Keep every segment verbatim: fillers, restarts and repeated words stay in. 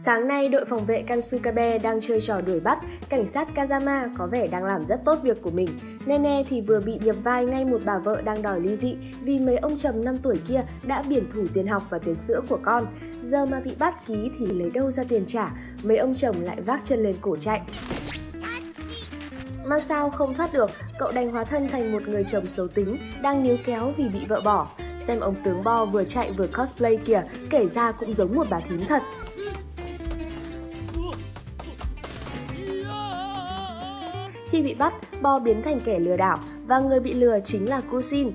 Sáng nay, đội phòng vệ Kasukabe đang chơi trò đuổi bắt, cảnh sát Kazama có vẻ đang làm rất tốt việc của mình. Nene thì vừa bị nhập vai ngay một bà vợ đang đòi ly dị vì mấy ông chồng năm tuổi kia đã biển thủ tiền học và tiền sữa của con. Giờ mà bị bắt ký thì lấy đâu ra tiền trả, mấy ông chồng lại vác chân lên cổ chạy. Masao không thoát được, cậu đành hóa thân thành một người chồng xấu tính, đang níu kéo vì bị vợ bỏ. Xem ông tướng Bo vừa chạy vừa cosplay kìa, kể ra cũng giống một bà thím thật. Khi bị bắt, Bo biến thành kẻ lừa đảo và người bị lừa chính là cô Shin.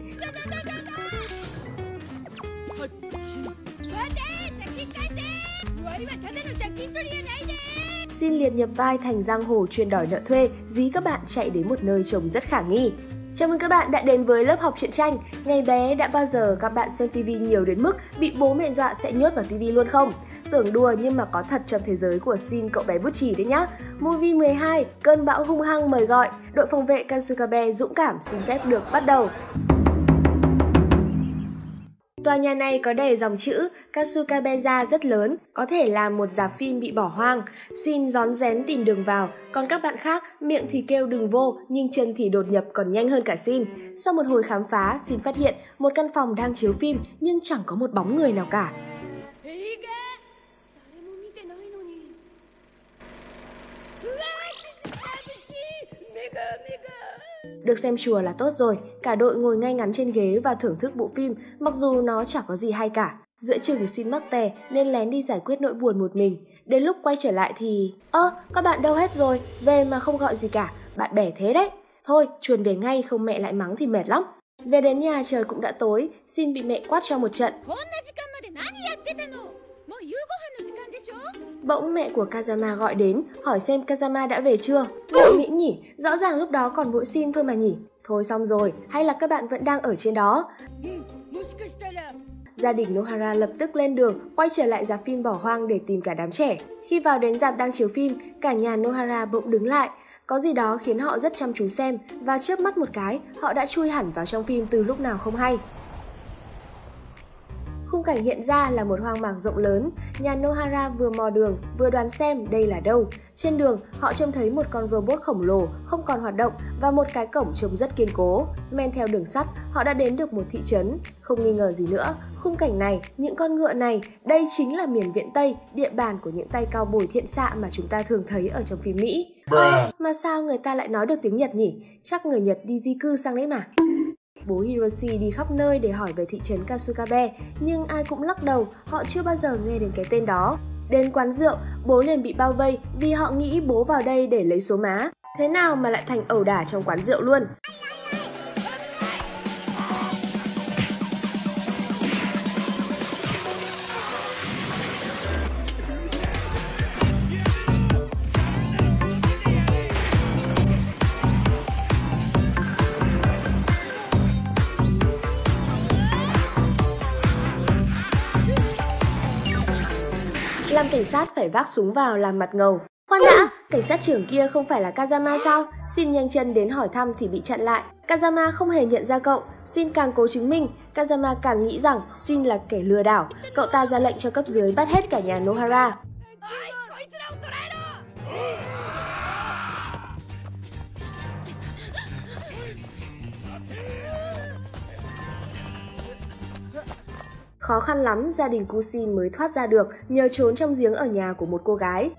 Shin liệt nhập vai thành giang hồ chuyên đòi nợ thuê, dí các bạn chạy đến một nơi trông rất khả nghi. Chào mừng các bạn đã đến với lớp học truyện tranh. Ngày bé đã bao giờ các bạn xem tivi nhiều đến mức bị bố mẹ dọa sẽ nhốt vào tivi luôn không? Tưởng đùa nhưng mà có thật trong thế giới của Shin cậu bé bút chì đấy nhá. Movie mười hai, cơn bão hung hăng mời gọi, đội phòng vệ Kasukabe dũng cảm xin phép được bắt đầu. Tòa nhà này có đề dòng chữ Kasukabe-za rất lớn, có thể là một rạp phim bị bỏ hoang. Shin rón rén tìm đường vào, còn các bạn khác miệng thì kêu đừng vô, nhưng chân thì đột nhập còn nhanh hơn cả Shin. Sau một hồi khám phá, Shin phát hiện một căn phòng đang chiếu phim nhưng chẳng có một bóng người nào cả. Được xem chùa là tốt rồi, cả đội ngồi ngay ngắn trên ghế và thưởng thức bộ phim, mặc dù nó chả có gì hay cả. Giữa chừng Shin mắc tè nên lén đi giải quyết nỗi buồn một mình. Đến lúc quay trở lại thì... Ơ, các bạn đâu hết rồi, về mà không gọi gì cả, bạn bè thế đấy. Thôi, chuồn về ngay không mẹ lại mắng thì mệt lắm. Về đến nhà trời cũng đã tối, Shin bị mẹ quát cho một trận. Bỗng mẹ của Kazama gọi đến, hỏi xem Kazama đã về chưa. Bộ nghĩ nhỉ, rõ ràng lúc đó còn mỗi Shin thôi mà nhỉ. Thôi xong rồi, hay là các bạn vẫn đang ở trên đó. Gia đình Nohara lập tức lên đường, quay trở lại rạp phim bỏ hoang để tìm cả đám trẻ. Khi vào đến rạp đang chiếu phim, cả nhà Nohara bỗng đứng lại. Có gì đó khiến họ rất chăm chú xem, và chớp mắt một cái, họ đã chui hẳn vào trong phim từ lúc nào không hay. Khung cảnh hiện ra là một hoang mạc rộng lớn, nhà Nohara vừa mò đường, vừa đoán xem đây là đâu. Trên đường, họ trông thấy một con robot khổng lồ, không còn hoạt động và một cái cổng trông rất kiên cố. Men theo đường sắt, họ đã đến được một thị trấn. Không nghi ngờ gì nữa, khung cảnh này, những con ngựa này, đây chính là miền Viễn Tây, địa bàn của những tay cao bồi thiện xạ mà chúng ta thường thấy ở trong phim Mỹ. Ơ, mà sao người ta lại nói được tiếng Nhật nhỉ? Chắc người Nhật đi di cư sang đấy mà. Bố Hiroshi đi khắp nơi để hỏi về thị trấn Kasukabe, nhưng ai cũng lắc đầu, họ chưa bao giờ nghe đến cái tên đó. Đến quán rượu, bố liền bị bao vây vì họ nghĩ bố vào đây để lấy số má. Thế nào mà lại thành ẩu đả trong quán rượu luôn. Làm cảnh sát phải vác súng vào làm mặt ngầu. Khoan đã, cảnh sát trưởng kia không phải là Kazama sao? Shin nhanh chân đến hỏi thăm thì bị chặn lại. Kazama không hề nhận ra cậu, Shin càng cố chứng minh, Kazama càng nghĩ rằng Shin là kẻ lừa đảo. Cậu ta ra lệnh cho cấp dưới bắt hết cả nhà Nohara. Khó khăn lắm, gia đình cô Shin mới thoát ra được nhờ trốn trong giếng ở nhà của một cô gái.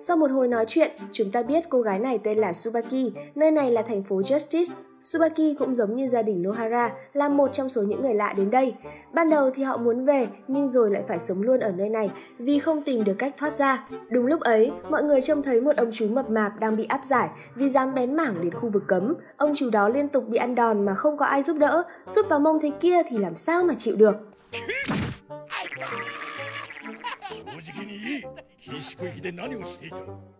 Sau một hồi nói chuyện, chúng ta biết cô gái này tên là Tsubaki, nơi này là thành phố Justice. Tsubaki cũng giống như gia đình Nohara, là một trong số những người lạ đến đây. Ban đầu thì họ muốn về, nhưng rồi lại phải sống luôn ở nơi này vì không tìm được cách thoát ra. Đúng lúc ấy, mọi người trông thấy một ông chú mập mạp đang bị áp giải vì dám bén mảng đến khu vực cấm. Ông chú đó liên tục bị ăn đòn mà không có ai giúp đỡ, sút vào mông thế kia thì làm sao mà chịu được.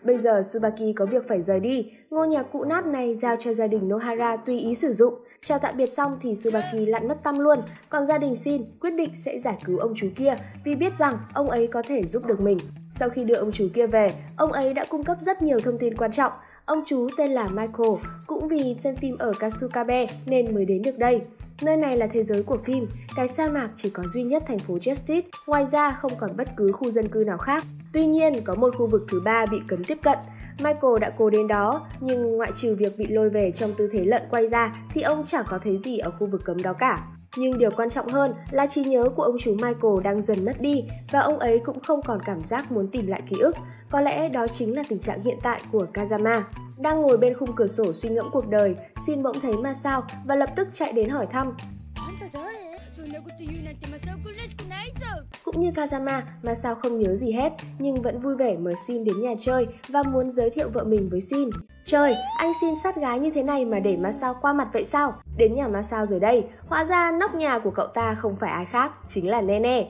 Bây giờ Tsubaki có việc phải rời đi, ngôi nhà cũ nát này giao cho gia đình Nohara tùy ý sử dụng. Chào tạm biệt xong thì Tsubaki lặn mất tăm luôn, còn gia đình Shin quyết định sẽ giải cứu ông chú kia vì biết rằng ông ấy có thể giúp được mình. Sau khi đưa ông chú kia về, ông ấy đã cung cấp rất nhiều thông tin quan trọng. Ông chú tên là Michael, cũng vì xem phim ở Kasukabe nên mới đến được đây. Nơi này là thế giới của phim, cái sa mạc chỉ có duy nhất thành phố Justice, ngoài ra không còn bất cứ khu dân cư nào khác. Tuy nhiên, có một khu vực thứ ba bị cấm tiếp cận. Michael đã cố đến đó, nhưng ngoại trừ việc bị lôi về trong tư thế lợn quay ra thì ông chẳng có thấy gì ở khu vực cấm đó cả. Nhưng điều quan trọng hơn là trí nhớ của ông chú Michael đang dần mất đi và ông ấy cũng không còn cảm giác muốn tìm lại ký ức. Có lẽ đó chính là tình trạng hiện tại của Kazama. Đang ngồi bên khung cửa sổ suy ngẫm cuộc đời, Shin bỗng thấy Masao và lập tức chạy đến hỏi thăm. Cũng như Kazama, Masao không nhớ gì hết, nhưng vẫn vui vẻ mời Shin đến nhà chơi và muốn giới thiệu vợ mình với Shin. Trời, anh Shin sát gái như thế này mà để Masao qua mặt vậy sao? Đến nhà Masao rồi đây, hóa ra nóc nhà của cậu ta không phải ai khác, chính là Nene.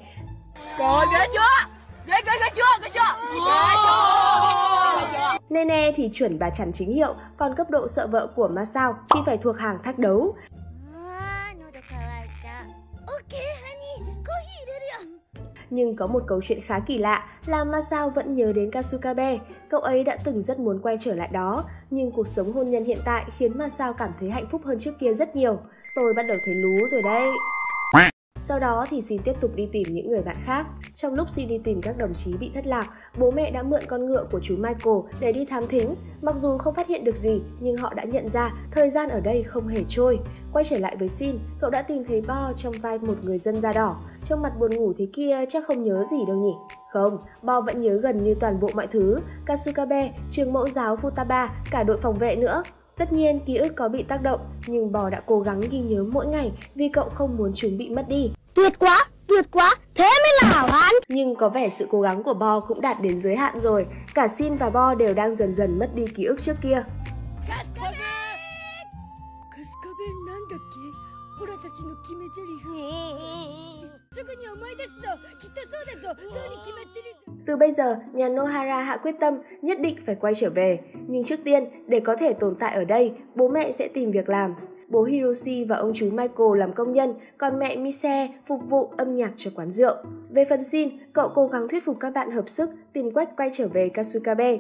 Rồi, ghê chưa? Ghê, ghê, ghê chưa? Ghê chưa? Ghê chưa? Nene thì chuẩn bà chằn chính hiệu, còn cấp độ sợ vợ của Masao khi phải thuộc hàng thách đấu. Nhưng có một câu chuyện khá kỳ lạ là Masao vẫn nhớ đến Kasukabe. Cậu ấy đã từng rất muốn quay trở lại đó, nhưng cuộc sống hôn nhân hiện tại khiến Masao cảm thấy hạnh phúc hơn trước kia rất nhiều. Tôi bắt đầu thấy lú rồi đấy. Sau đó thì Shin tiếp tục đi tìm những người bạn khác. Trong lúc Shin đi tìm các đồng chí bị thất lạc, bố mẹ đã mượn con ngựa của chú Michael để đi thám thính. Mặc dù không phát hiện được gì, nhưng họ đã nhận ra thời gian ở đây không hề trôi. Quay trở lại với Shin, cậu đã tìm thấy Bo trong vai một người dân da đỏ. Trong mặt buồn ngủ thế kia chắc không nhớ gì đâu nhỉ? Không, Bo vẫn nhớ gần như toàn bộ mọi thứ. Kasukabe, trường mẫu giáo Futaba, cả đội phòng vệ nữa. Tất nhiên, ký ức có bị tác động, nhưng Bo đã cố gắng ghi nhớ mỗi ngày vì cậu không muốn chúng bị mất đi. Tuyệt quá, tuyệt quá, thế mới là hảo hán. Nhưng có vẻ sự cố gắng của Bo cũng đạt đến giới hạn rồi. Cả Shin và Bo đều đang dần dần mất đi ký ức trước kia. Từ bây giờ, nhà Nohara hạ quyết tâm nhất định phải quay trở về. Nhưng trước tiên, để có thể tồn tại ở đây, bố mẹ sẽ tìm việc làm. Bố Hiroshi và ông chú Michael làm công nhân, còn mẹ Misae phục vụ âm nhạc cho quán rượu. Về phần Shin, cậu cố gắng thuyết phục các bạn hợp sức tìm cách quay trở về Kasukabe.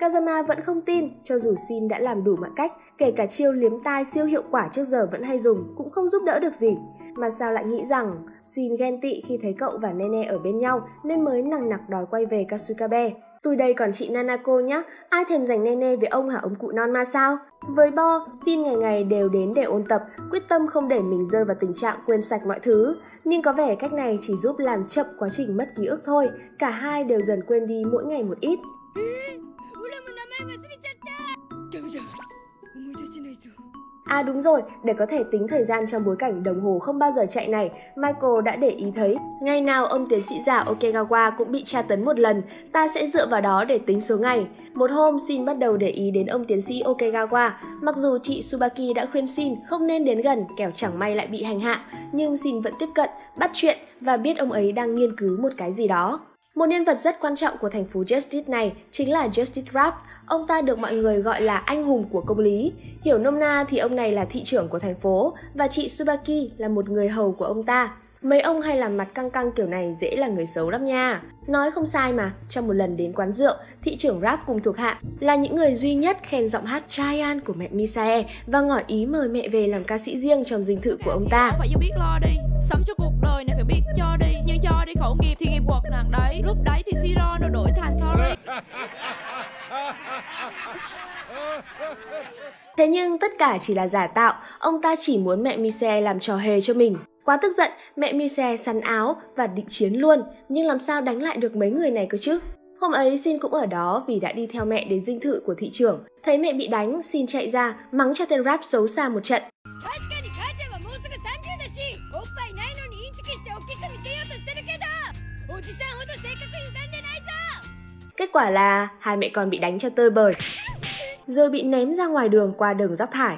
Kazama vẫn không tin, cho dù Shin đã làm đủ mọi cách, kể cả chiêu liếm tai siêu hiệu quả trước giờ vẫn hay dùng cũng không giúp đỡ được gì. Mà sao lại nghĩ rằng Shin ghen tị khi thấy cậu và Nene ở bên nhau nên mới nằng nặc đòi quay về Kasukabe. Tôi đây còn chị Nanako nhá, ai thèm giành Nene với ông hả ông cụ non ma sao? Với Bo, Shin ngày ngày đều đến để ôn tập, quyết tâm không để mình rơi vào tình trạng quên sạch mọi thứ. Nhưng có vẻ cách này chỉ giúp làm chậm quá trình mất ký ức thôi, cả hai đều dần quên đi mỗi ngày một ít. À đúng rồi, để có thể tính thời gian trong bối cảnh đồng hồ không bao giờ chạy này, Michael đã để ý thấy ngày nào ông tiến sĩ già Okegawa cũng bị tra tấn một lần, ta sẽ dựa vào đó để tính số ngày. Một hôm, Shin bắt đầu để ý đến ông tiến sĩ Okegawa, mặc dù chị Tsubaki đã khuyên Shin không nên đến gần kẻo chẳng may lại bị hành hạ, nhưng Shin vẫn tiếp cận, bắt chuyện và biết ông ấy đang nghiên cứu một cái gì đó. Một nhân vật rất quan trọng của thành phố Justice này chính là Justice Trap. Ông ta được mọi người gọi là anh hùng của công lý. Hiểu nôm na thì ông này là thị trưởng của thành phố và chị Tsubaki là một người hầu của ông ta. Mấy ông hay làm mặt căng căng kiểu này dễ là người xấu lắm nha. Nói không sai mà, trong một lần đến quán rượu, thị trưởng Rap cùng thuộc hạ là những người duy nhất khen giọng hát Chayan của mẹ Misae và ngỏ ý mời mẹ về làm ca sĩ riêng trong dinh thự của ông ta. Phải biết lo đi, sống cho cuộc đời này phải biết cho đi, nhưng cho đi khẩu nghiệp thì nghiệp quật nặng đấy. Lúc đấy thì Siro nó đổi thành sorry. Thế nhưng tất cả chỉ là giả tạo, ông ta chỉ muốn mẹ Misae làm trò hề cho mình. Quá tức giận, mẹ Misae sắn áo và định chiến luôn, nhưng làm sao đánh lại được mấy người này cơ chứ? Hôm ấy Shin cũng ở đó vì đã đi theo mẹ đến dinh thự của thị trưởng. Thấy mẹ bị đánh, Shin chạy ra, mắng cho tên Rap xấu xa một trận. Kết quả là hai mẹ con bị đánh cho tơi bời, rồi bị ném ra ngoài đường qua đường rác thải.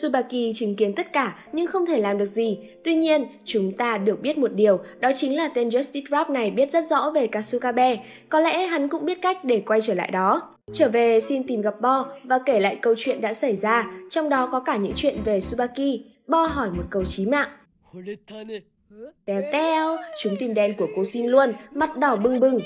Tsubaki chứng kiến tất cả nhưng không thể làm được gì. Tuy nhiên, chúng ta được biết một điều, đó chính là tên Justice Trap này biết rất rõ về Kasukabe. Có lẽ hắn cũng biết cách để quay trở lại đó. Trở về, Shin tìm gặp Bo và kể lại câu chuyện đã xảy ra, trong đó có cả những chuyện về Tsubaki. Bo hỏi một câu chí mạng. Teo teo, chúng tim đen của cô Shin luôn, mặt đỏ bừng bừng.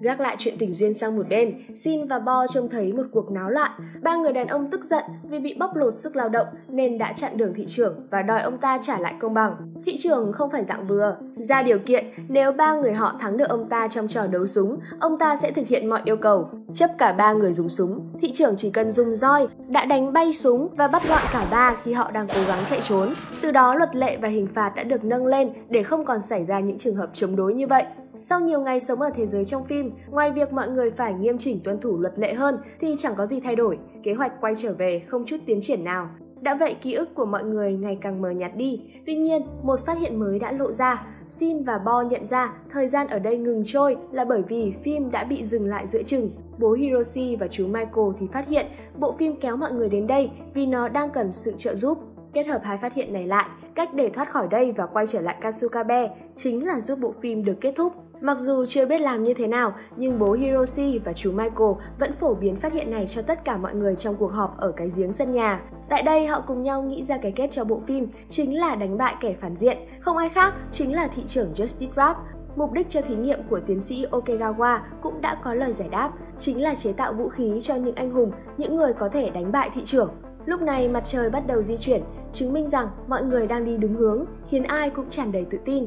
Gác lại chuyện tình duyên sang một bên, Shin và Bo trông thấy một cuộc náo loạn. Ba người đàn ông tức giận vì bị bóc lột sức lao động nên đã chặn đường thị trưởng và đòi ông ta trả lại công bằng. Thị trưởng không phải dạng vừa, ra điều kiện nếu ba người họ thắng được ông ta trong trò đấu súng, ông ta sẽ thực hiện mọi yêu cầu. Chấp cả ba người dùng súng, thị trưởng chỉ cần dùng roi đã đánh bay súng và bắt gọn cả ba khi họ đang cố gắng chạy trốn. Từ đó luật lệ và hình phạt đã được nâng lên để không còn xảy ra những trường hợp chống đối như vậy. Sau nhiều ngày sống ở thế giới trong phim, ngoài việc mọi người phải nghiêm chỉnh tuân thủ luật lệ hơn thì chẳng có gì thay đổi, kế hoạch quay trở về không chút tiến triển nào. Đã vậy ký ức của mọi người ngày càng mờ nhạt đi, tuy nhiên một phát hiện mới đã lộ ra. Shin và Bo nhận ra thời gian ở đây ngừng trôi là bởi vì phim đã bị dừng lại giữa chừng. Bố Hiroshi và chú Michael thì phát hiện bộ phim kéo mọi người đến đây vì nó đang cần sự trợ giúp. Kết hợp hai phát hiện này lại, cách để thoát khỏi đây và quay trở lại Kasukabe chính là giúp bộ phim được kết thúc. Mặc dù chưa biết làm như thế nào, nhưng bố Hiroshi và chú Michael vẫn phổ biến phát hiện này cho tất cả mọi người trong cuộc họp ở cái giếng sân nhà. Tại đây, họ cùng nhau nghĩ ra cái kết cho bộ phim chính là đánh bại kẻ phản diện, không ai khác chính là thị trưởng Justice Trap. Mục đích cho thí nghiệm của tiến sĩ Okegawa cũng đã có lời giải đáp, chính là chế tạo vũ khí cho những anh hùng, những người có thể đánh bại thị trưởng. Lúc này mặt trời bắt đầu di chuyển, chứng minh rằng mọi người đang đi đúng hướng, khiến ai cũng tràn đầy tự tin.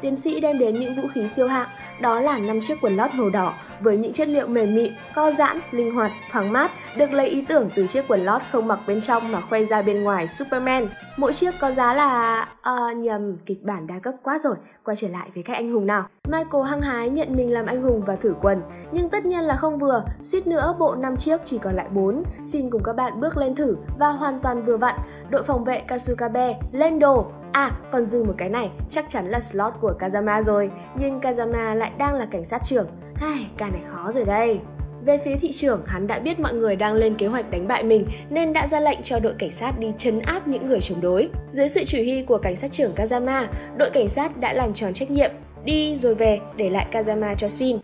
Tiến sĩ đem đến những vũ khí siêu hạng, đó là năm chiếc quần lót màu đỏ với những chất liệu mềm mịn, co giãn, linh hoạt, thoáng mát, được lấy ý tưởng từ chiếc quần lót không mặc bên trong mà khoe ra bên ngoài Superman. Mỗi chiếc có giá là... À, nhầm, kịch bản đa cấp quá rồi, quay trở lại với các anh hùng nào. Michael hăng hái nhận mình làm anh hùng và thử quần, nhưng tất nhiên là không vừa, suýt nữa bộ năm chiếc chỉ còn lại bốn. Shin cùng các bạn bước lên thử và hoàn toàn vừa vặn, đội phòng vệ Kasukabe lên đồ. À, còn dư một cái này, chắc chắn là slot của Kazama rồi, nhưng Kazama lại đang là cảnh sát trưởng. Ai, ca này khó rồi đây. Về phía thị trưởng, hắn đã biết mọi người đang lên kế hoạch đánh bại mình nên đã ra lệnh cho đội cảnh sát đi trấn áp những người chống đối. Dưới sự chỉ huy của cảnh sát trưởng Kazama, đội cảnh sát đã làm tròn trách nhiệm, đi rồi về để lại Kazama cho Shin.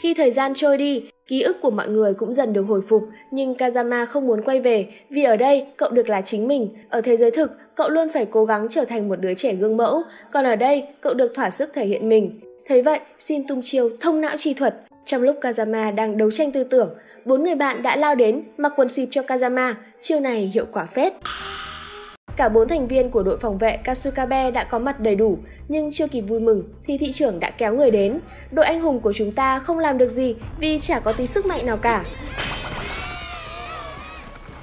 Khi thời gian trôi đi, ký ức của mọi người cũng dần được hồi phục, nhưng Kazama không muốn quay về vì ở đây cậu được là chính mình. Ở thế giới thực, cậu luôn phải cố gắng trở thành một đứa trẻ gương mẫu, còn ở đây cậu được thỏa sức thể hiện mình. Thế vậy, Shin tung chiêu thông não chi thuật. Trong lúc Kazama đang đấu tranh tư tưởng, bốn người bạn đã lao đến mặc quần xịp cho Kazama, chiêu này hiệu quả phết. Cả bốn thành viên của đội phòng vệ Kasukabe đã có mặt đầy đủ, nhưng chưa kịp vui mừng thì thị trưởng đã kéo người đến. Đội anh hùng của chúng ta không làm được gì vì chả có tí sức mạnh nào cả.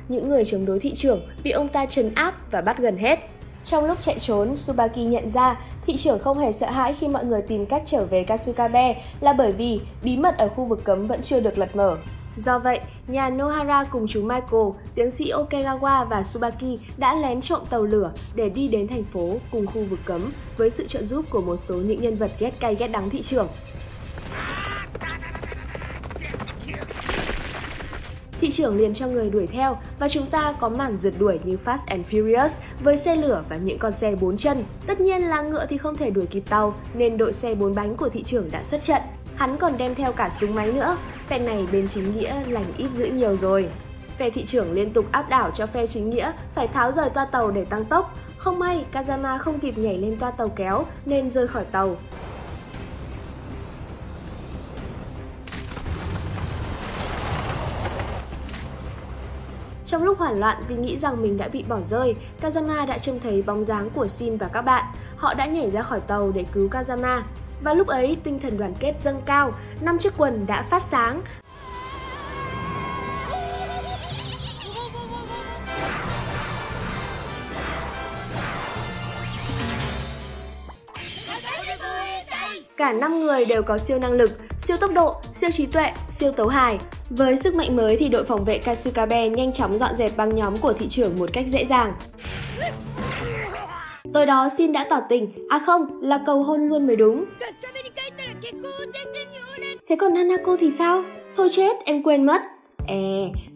Những người chống đối thị trưởng bị ông ta trấn áp và bắt gần hết. Trong lúc chạy trốn, Tsubaki nhận ra thị trưởng không hề sợ hãi khi mọi người tìm cách trở về Kasukabe là bởi vì bí mật ở khu vực cấm vẫn chưa được lật mở. Do vậy, nhà Nohara cùng chú Michael, tiến sĩ Okegawa và Tsubaki đã lén trộm tàu lửa để đi đến thành phố cùng khu vực cấm với sự trợ giúp của một số những nhân vật ghét cay ghét đắng thị trưởng. Thị trưởng liền cho người đuổi theo và chúng ta có màn rượt đuổi như Fast and Furious với xe lửa và những con xe bốn chân. Tất nhiên là ngựa thì không thể đuổi kịp tàu nên đội xe bốn bánh của thị trưởng đã xuất trận. Hắn còn đem theo cả súng máy nữa, phe này bên chính nghĩa lành ít dữ nhiều rồi. Phe thị trưởng liên tục áp đảo cho phe chính nghĩa phải tháo rời toa tàu để tăng tốc. Không may, Kazama không kịp nhảy lên toa tàu kéo nên rơi khỏi tàu. Trong lúc hoảng loạn vì nghĩ rằng mình đã bị bỏ rơi, Kazama đã trông thấy bóng dáng của Shin và các bạn. Họ đã nhảy ra khỏi tàu để cứu Kazama. Và lúc ấy, tinh thần đoàn kết dâng cao, năm chiếc quần đã phát sáng. Cả năm người đều có siêu năng lực, siêu tốc độ, siêu trí tuệ, siêu tấu hài. Với sức mạnh mới thì đội phòng vệ Kasukabe nhanh chóng dọn dẹp băng nhóm của thị trưởng một cách dễ dàng. Tối đó Shin đã tỏ tình, à không, là cầu hôn luôn mới đúng. Thế còn Nanako thì sao? Thôi chết, em quên mất. Ê,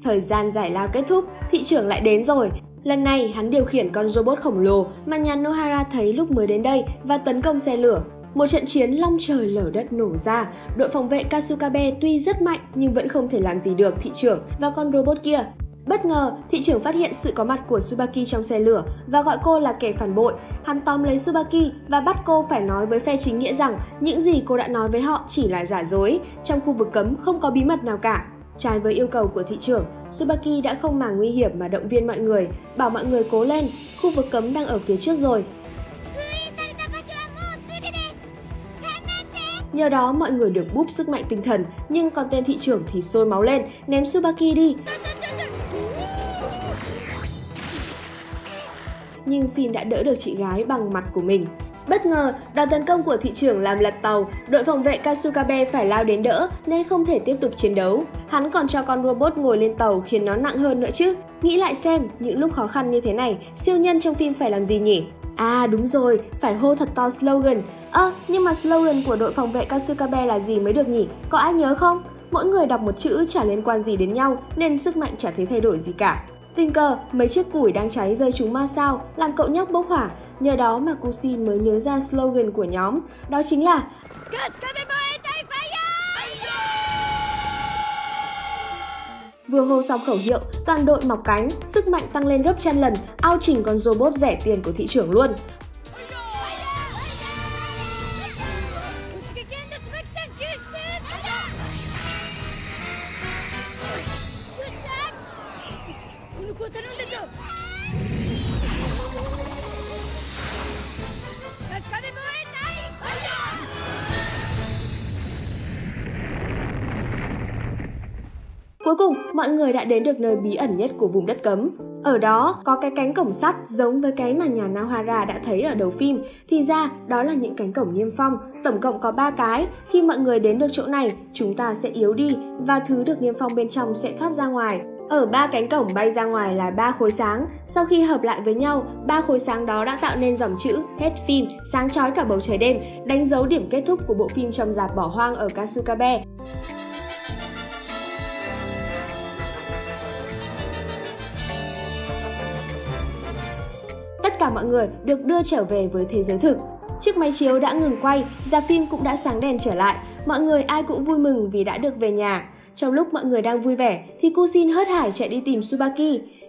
thời gian giải lao kết thúc, thị trưởng lại đến rồi. Lần này, hắn điều khiển con robot khổng lồ mà nhà Nohara thấy lúc mới đến đây và tấn công xe lửa. Một trận chiến long trời lở đất nổ ra, đội phòng vệ Kasukabe tuy rất mạnh nhưng vẫn không thể làm gì được thị trưởng và con robot kia. Bất ngờ, thị trưởng phát hiện sự có mặt của Tsubaki trong xe lửa và gọi cô là kẻ phản bội. Hắn tóm lấy Tsubaki và bắt cô phải nói với phe chính nghĩa rằng những gì cô đã nói với họ chỉ là giả dối, trong khu vực cấm không có bí mật nào cả. Trái với yêu cầu của thị trưởng, Tsubaki đã không màng nguy hiểm mà động viên mọi người, bảo mọi người cố lên, khu vực cấm đang ở phía trước rồi. Nhờ đó mọi người được búp sức mạnh tinh thần, nhưng còn tên thị trưởng thì sôi máu lên, ném Tsubaki đi. Nhưng Shin đã đỡ được chị gái bằng mặt của mình. Bất ngờ, đòn tấn công của thị trưởng làm lật tàu, đội phòng vệ Kasukabe phải lao đến đỡ nên không thể tiếp tục chiến đấu. Hắn còn cho con robot ngồi lên tàu khiến nó nặng hơn nữa chứ. Nghĩ lại xem, những lúc khó khăn như thế này, siêu nhân trong phim phải làm gì nhỉ? À đúng rồi, phải hô thật to slogan. Ơ, à, nhưng mà slogan của đội phòng vệ Kasukabe là gì mới được nhỉ? Có ai nhớ không? Mỗi người đọc một chữ chả liên quan gì đến nhau nên sức mạnh chả thấy thay đổi gì cả. Tình cờ, mấy chiếc củi đang cháy rơi trúng Masao, làm cậu nhóc bốc hỏa. Nhờ đó mà cô Shin mới nhớ ra slogan của nhóm, đó chính là Vừa hô xong khẩu hiệu, toàn đội mọc cánh, sức mạnh tăng lên gấp trăm lần, ao chỉnh con robot rẻ tiền của thị trưởng luôn. Cuối cùng, mọi người đã đến được nơi bí ẩn nhất của vùng đất cấm. Ở đó có cái cánh cổng sắt giống với cái mà nhà Nohara đã thấy ở đầu phim. Thì ra, đó là những cánh cổng niêm phong. Tổng cộng có ba cái. Khi mọi người đến được chỗ này, chúng ta sẽ yếu đi và thứ được niêm phong bên trong sẽ thoát ra ngoài. Ở ba cánh cổng bay ra ngoài là ba khối sáng. Sau khi hợp lại với nhau, ba khối sáng đó đã tạo nên dòng chữ hết phim sáng chói cả bầu trời đêm, đánh dấu điểm kết thúc của bộ phim trong rạp bỏ hoang ở Kasukabe. Tất cả mọi người được đưa trở về với thế giới thực. Chiếc máy chiếu đã ngừng quay, rạp phim cũng đã sáng đèn trở lại. Mọi người ai cũng vui mừng vì đã được về nhà. Trong lúc mọi người đang vui vẻ thì cô Shin hớt hải chạy đi tìm Tsubaki.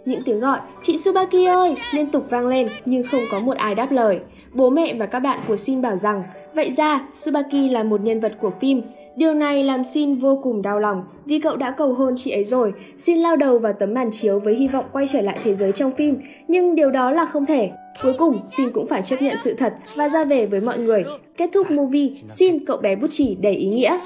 Những tiếng gọi "Chị Tsubaki ơi!" liên tục vang lên nhưng không có một ai đáp lời. Bố mẹ và các bạn của Shin bảo rằng vậy ra Tsubaki là một nhân vật của phim. Điều này làm Shin vô cùng đau lòng vì cậu đã cầu hôn chị ấy rồi. Shin lao đầu vào tấm màn chiếu với hy vọng quay trở lại thế giới trong phim, nhưng điều đó là không thể. Cuối cùng, Shin cũng phải chấp nhận sự thật và ra về với mọi người. Kết thúc movie, Shin cậu bé bút chì đầy ý nghĩa.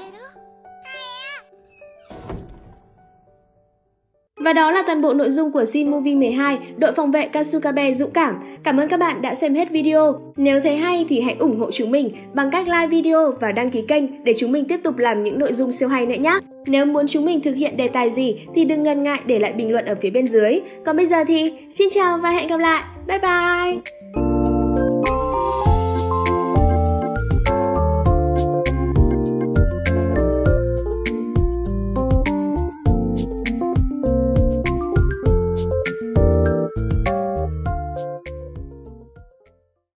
Và đó là toàn bộ nội dung của Shin Movie mười hai, đội phòng vệ Kasukabe dũng cảm. Cảm ơn các bạn đã xem hết video. Nếu thấy hay thì hãy ủng hộ chúng mình bằng cách like video và đăng ký kênh để chúng mình tiếp tục làm những nội dung siêu hay nữa nhé. Nếu muốn chúng mình thực hiện đề tài gì thì đừng ngần ngại để lại bình luận ở phía bên dưới. Còn bây giờ thì xin chào và hẹn gặp lại. Bye bye!